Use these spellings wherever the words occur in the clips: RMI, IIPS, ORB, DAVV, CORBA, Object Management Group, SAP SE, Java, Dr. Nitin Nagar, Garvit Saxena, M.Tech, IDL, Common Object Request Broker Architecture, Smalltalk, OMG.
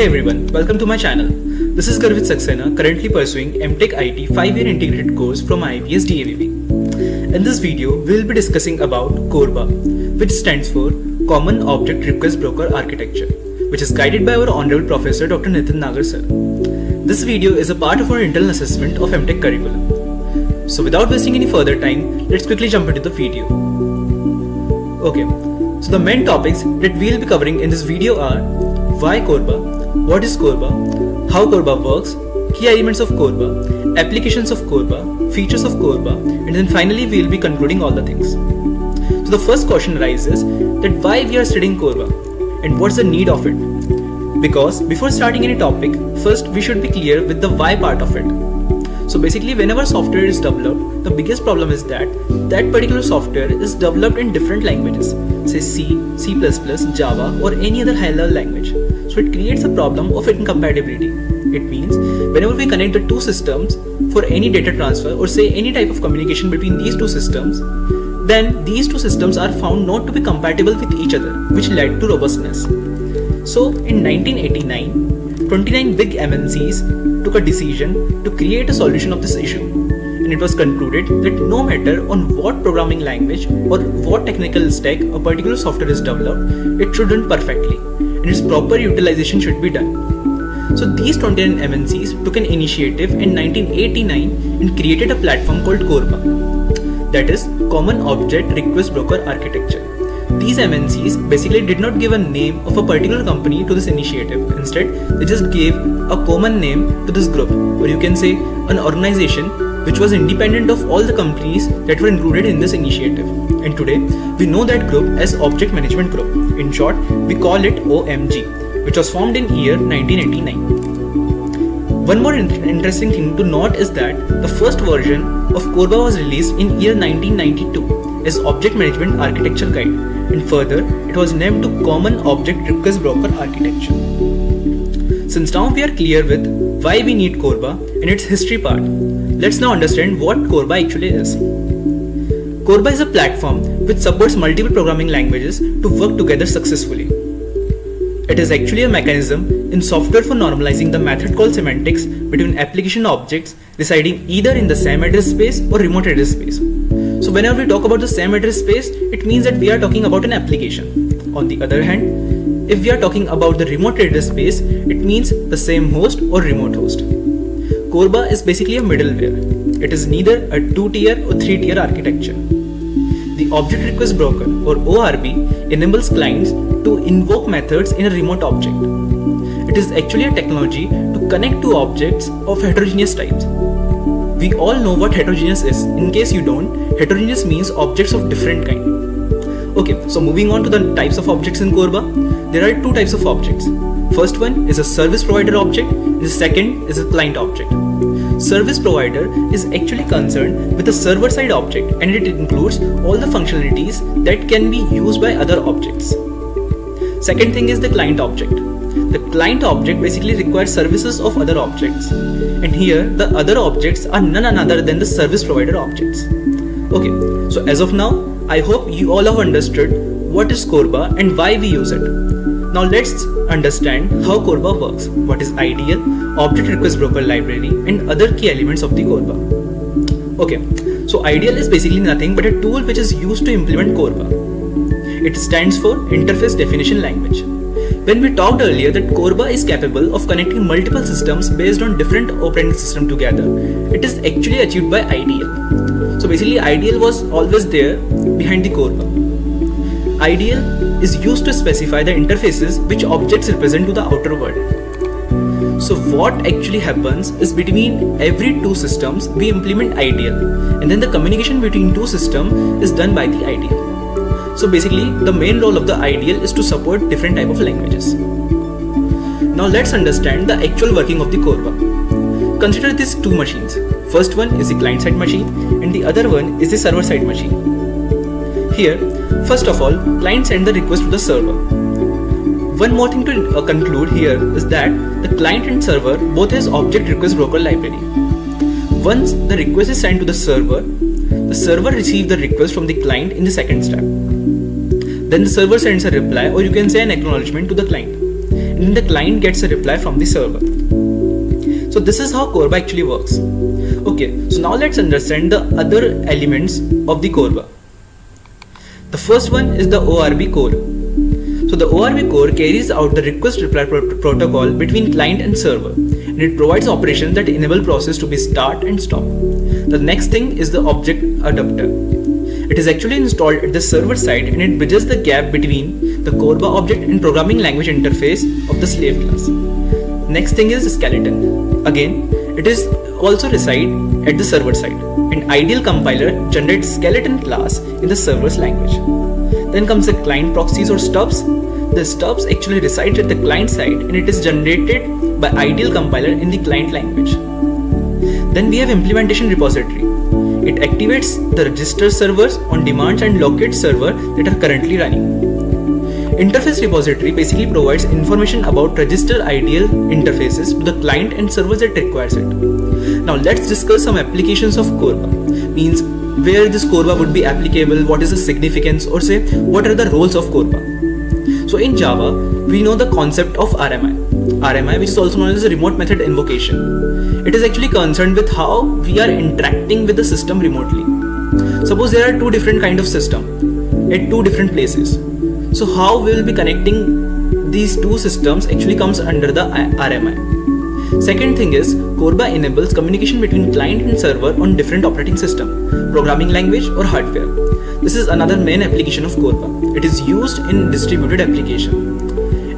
Hey everyone, welcome to my channel. This is Garvit Saxena, currently pursuing M.Tech IT 5-year integrated course from IIPS DAVV. In this video, we will be discussing about CORBA, which stands for Common Object Request Broker Architecture, which is guided by our Honorable Professor Dr. Nitin Nagar sir. This video is a part of our internal assessment of M.Tech curriculum. So without wasting any further time, let's quickly jump into the video. Okay, so the main topics that we will be covering in this video are why CORBA, what is CORBA, how CORBA works, key elements of CORBA, applications of CORBA, features of CORBA, and then finally we will be concluding all the things. So the first question arises that why we are studying CORBA and what's the need of it? Because before starting any topic, first we should be clear with the why part of it. So basically whenever software is developed, the biggest problem is that particular software is developed in different languages, say C, C++, Java or any other high level language. So it creates a problem of incompatibility. It means whenever we connect the two systems for any data transfer or say any type of communication between these two systems, then these two systems are found not to be compatible with each other, which led to robustness. So in 1989, 29 big MNCs took a decision to create a solution of this issue. And it was concluded that no matter on what programming language or what technical stack a particular software is developed, it should run perfectly, and its proper utilization should be done. So these 29 MNCs took an initiative in 1989 and created a platform called CORBA, that is Common Object Request Broker Architecture. These MNCs basically did not give a name of a particular company to this initiative. Instead, they just gave a common name to this group, or you can say an organization which was independent of all the companies that were included in this initiative. And today, we know that group as Object Management Group. In short, we call it OMG, which was formed in year 1989. One more interesting thing to note is that the first version of CORBA was released in year 1992 as Object Management Architecture Guide, and further, it was named to Common Object Request Broker Architecture. Since now we are clear with why we need CORBA and its history part, let's now understand what CORBA actually is. CORBA is a platform which supports multiple programming languages to work together successfully. It is actually a mechanism in software for normalizing the method call semantics between application objects residing either in the same address space or remote address space. So whenever we talk about the same address space, it means that we are talking about an application. On the other hand, if we are talking about the remote address space, it means the same host or remote host. CORBA is basically a middleware. It is neither a 2-tier or 3-tier architecture. The Object Request Broker or ORB enables clients to invoke methods in a remote object. It is actually a technology to connect two objects of heterogeneous types. We all know what heterogeneous is. In case you don't, heterogeneous means objects of different kind. Okay, so moving on to the types of objects in CORBA, there are two types of objects. First one is a service provider object, and the second is a client object. Service provider is actually concerned with a server-side object, and it includes all the functionalities that can be used by other objects. Second thing is the client object. The client object basically requires services of other objects, and here the other objects are none other than the service provider objects. Okay, so as of now, I hope you all have understood what is CORBA and why we use it. Now let's understand how CORBA works, what is IDL, Object Request Broker Library and other key elements of the CORBA. Okay, so IDL is basically nothing but a tool which is used to implement CORBA. It stands for Interface Definition Language. When we talked earlier that CORBA is capable of connecting multiple systems based on different operating systems together, it is actually achieved by IDL. So basically IDL was always there behind the CORBA. IDL is used to specify the interfaces which objects represent to the outer world. So what actually happens is between every two systems we implement IDL, and then the communication between two systems is done by the IDL. So basically the main role of the IDL is to support different type of languages. Now let's understand the actual working of the CORBA. Consider these two machines. First one is the client side machine and the other one is the server side machine. Here, first of all, client sends the request to the server. One more thing to conclude here is that the client and server both has Object Request Broker library. Once the request is sent to the server receives the request from the client in the second step. Then the server sends a reply or you can say an acknowledgement to the client. then the client gets a reply from the server. So this is how CORBA actually works. Okay, so now let's understand the other elements of the CORBA. The first one is the ORB core. So the ORB core carries out the request reply protocol between client and server, and it provides operations that enable process to be start and stop. The next thing is the object adapter. It is actually installed at the server side and it bridges the gap between the CORBA object and programming language interface of the slave class. Next thing is the skeleton. Again, it is also reside at the server side. An IDL compiler generates skeleton class in the server's language. Then comes the client proxies or stubs. The stubs actually reside at the client side and it is generated by IDL compiler in the client language. Then we have implementation repository. It activates the register servers on demands and locate server that are currently running. Interface repository basically provides information about register IDL interfaces to the client and servers that requires it. Now let's discuss some applications of CORBA, means where this CORBA would be applicable, what is the significance, or say what are the roles of CORBA. So in Java, we know the concept of RMI, which is also known as remote method invocation. It is actually concerned with how we are interacting with the system remotely. Suppose there are two different kind of system at two different places. So how we will be connecting these two systems actually comes under the RMI. Second thing is CORBA enables communication between client and server on different operating system, programming language or hardware. This is another main application of CORBA. It is used in distributed application.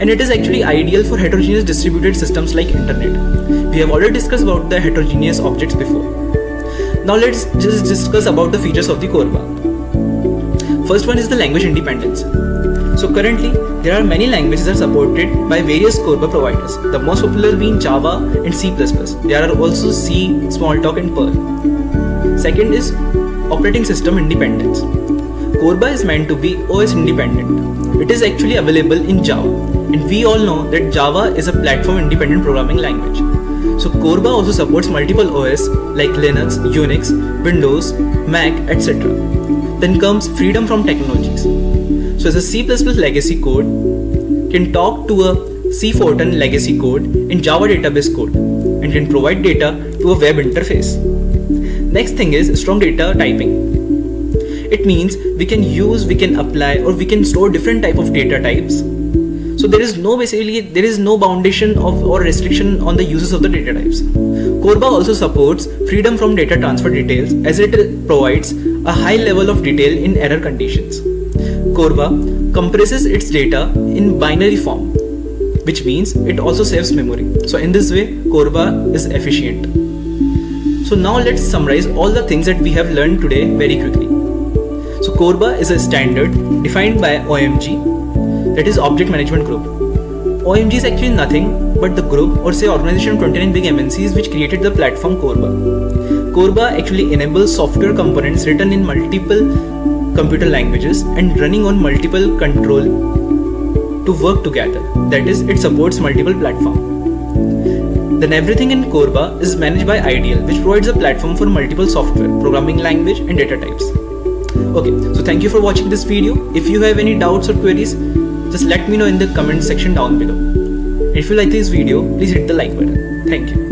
And it is actually ideal for heterogeneous distributed systems like internet. We have already discussed about the heterogeneous objects before. Now let's just discuss about the features of the CORBA. First one is the language independence. So currently there are many languages that are supported by various CORBA providers. The most popular being Java and C++. There are also C, Smalltalk and Perl. Second is operating system independence. CORBA is meant to be OS independent. It is actually available in Java. And we all know that Java is a platform independent programming language. So CORBA also supports multiple OS like Linux, Unix, Windows, Mac, etc. Then comes freedom from technologies. So as a C++ legacy code can talk to a C Fortran legacy code in Java database code and can provide data to a web interface. Next thing is strong data typing. It means we can apply or we can store different type of data types. So there is no foundation of or restriction on the uses of the data types. CORBA also supports freedom from data transfer details as it provides a high level of detail in error conditions. CORBA compresses its data in binary form, which means it also saves memory. So in this way, CORBA is efficient. So now let's summarize all the things that we have learned today very quickly. So CORBA is a standard defined by OMG. That is Object Management Group. OMG is actually nothing but the group or say organization of 29 big MNCs which created the platform CORBA. CORBA actually enables software components written in multiple computer languages and running on multiple control to work together. That is, it supports multiple platforms. Then everything in CORBA is managed by IDL, which provides a platform for multiple software, programming language and data types. Okay, so thank you for watching this video. If you have any doubts or queries, just let me know in the comment section down below. If you like this video, please hit the like button. Thank you.